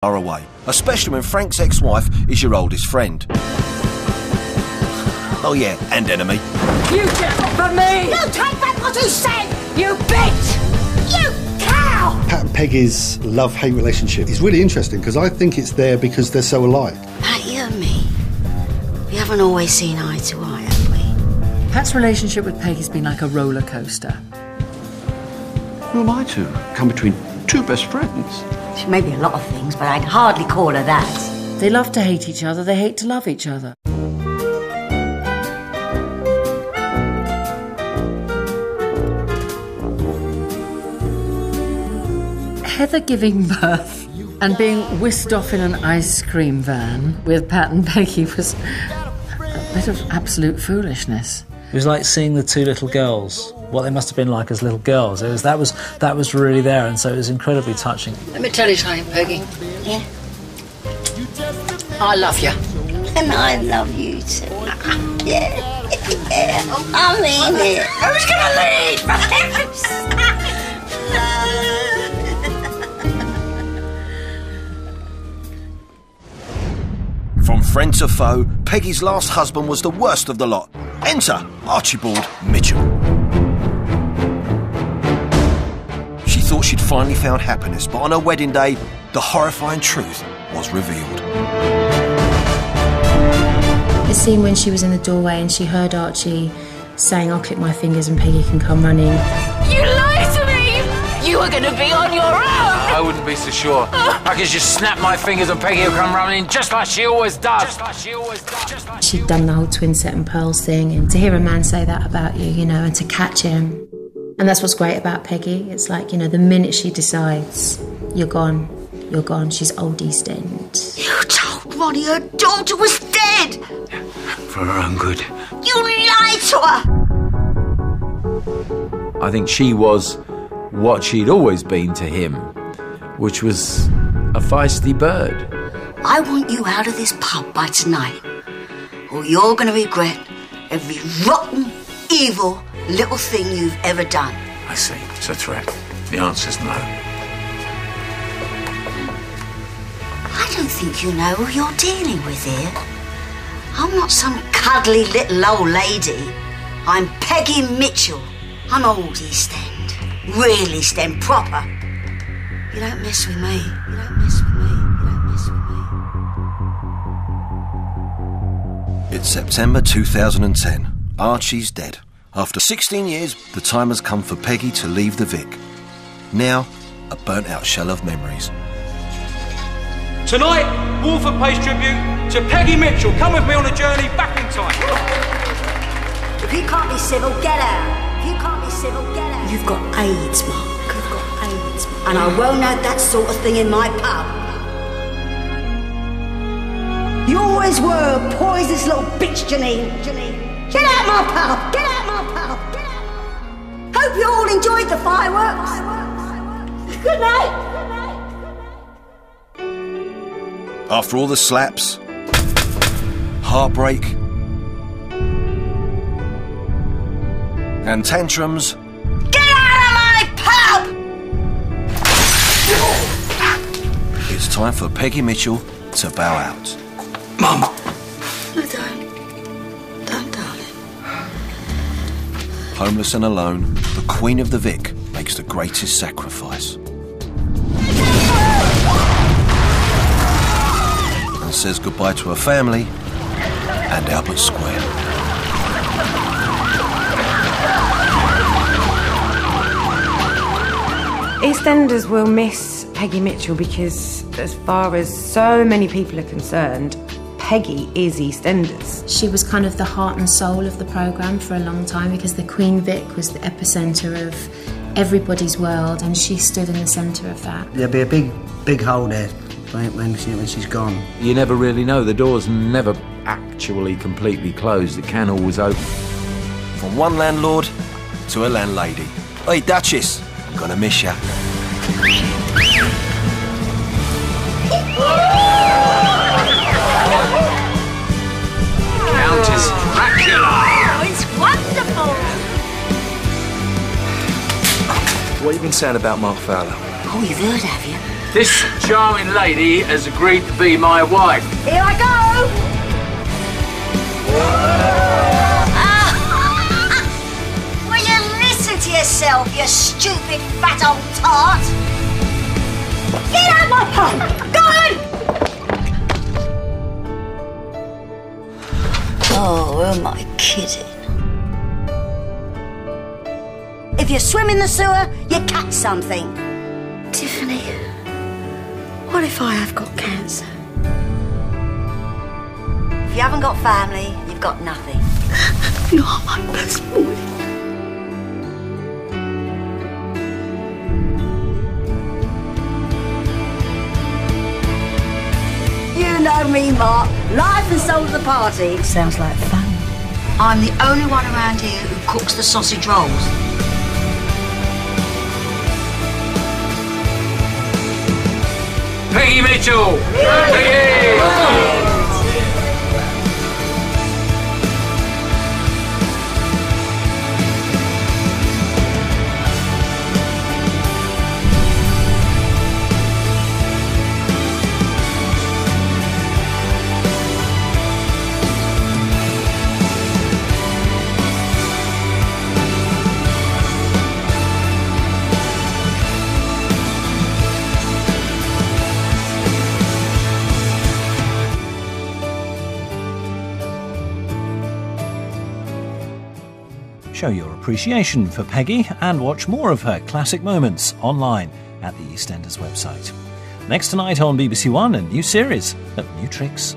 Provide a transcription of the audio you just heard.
Are away, especially when Frank's ex-wife is your oldest friend. Oh yeah, and enemy. You get it from me! You take back what he said, you bitch! You cow! Pat and Peggy's love-hate relationship is really interesting because I think it's there because they're so alike. Pat, you and me, we haven't always seen eye to eye, have we? Pat's relationship with Peggy's been like a roller coaster. Who am I to come between two best friends? She may be a lot of things, but I'd hardly call her that. They love to hate each other, they hate to love each other. Heather giving birth and being whisked off in an ice cream van with Pat and Peggy was a bit of absolute foolishness. It was like seeing the two little girls, what they must have been like as little girls. It was that was really there, and so it was incredibly touching. Let me tell you something, Peggy. Yeah? I love you. And I love you too. Yeah. Yeah. I mean it. Who's gonna leave? For heaven's sake! From friend to foe, Peggy's last husband was the worst of the lot. Enter Archibald Mitchell. She thought she'd finally found happiness, but on her wedding day, the horrifying truth was revealed. The scene when she was in the doorway and she heard Archie saying, "I'll clip my fingers and Peggy can come running." You lied to me! You were going to be on your own! I wouldn't be so sure. I could just snap my fingers and Peggy will come running just like she always does. She'd done the whole twin set and pearls thing, and to hear a man say that about you, you know, and to catch him. And that's what's great about Peggy. It's like, you know, the minute she decides, you're gone, you're gone. She's old East End. You told Ronnie her daughter was dead! For her own good. You lied to her! I think she was what she'd always been to him, which was a feisty bird. I want you out of this pub by tonight, or you're going to regret every rotten, evil little thing you've ever done. I see. It's a threat. The answer's no. I don't think you know who you're dealing with here. I'm not some cuddly little old lady. I'm Peggy Mitchell. I'm old East End. Real East End proper. You don't mess with me. You don't mess with me. You don't mess with me. It's September 2010. Archie's dead. After 16 years, the time has come for Peggy to leave the Vic. Now, a burnt-out shell of memories. Tonight, Wolford pays tribute to Peggy Mitchell. Come with me on a journey back in time. If you can't be civil, get out. If you can't be civil, get out. You've got AIDS, Mark. And I won't have that sort of thing in my pub. You always were a poisonous little bitch, Janine. Janine. Get out my pub! Get out my pub! Get out! Hope you all enjoyed the fireworks. Fireworks. Good night. Good night. Good night. After all the slaps, heartbreak, and tantrums. It's time for Peggy Mitchell to bow out. Mum! No, don't. Don't, darling. Homeless and alone, the Queen of the Vic makes the greatest sacrifice. And says goodbye to her family and Albert Square. EastEnders will miss Peggy Mitchell because, as far as so many people are concerned, Peggy is EastEnders. She was kind of the heart and soul of the programme for a long time because the Queen Vic was the epicentre of everybody's world, and she stood in the centre of that. There'll be a big, big hole there when she's gone. You never really know. The door's never actually completely closed. It can always open. From one landlord to a landlady. Hey, Duchess! I'm gonna miss ya. Countess Dracula! Oh, it's wonderful! What have you been saying about Mark Fowler? Oh, you've heard, have you? This charming lady has agreed to be my wife. Here I go! Will you listen to yourself, you stupid fat old tart? Get out my pub! Go on! Oh, am I kidding? If you swim in the sewer, you catch something. Tiffany, what if I have got cancer? If you haven't got family, you've got nothing. You are my best boy. You know me, Mark. Life and soul of the party. Sounds like fun. I'm the only one around here who cooks the sausage rolls. Peggy Mitchell! Peggy! Show your appreciation for Peggy and watch more of her classic moments online at the EastEnders website. Next tonight on BBC One, a new series of New Tricks.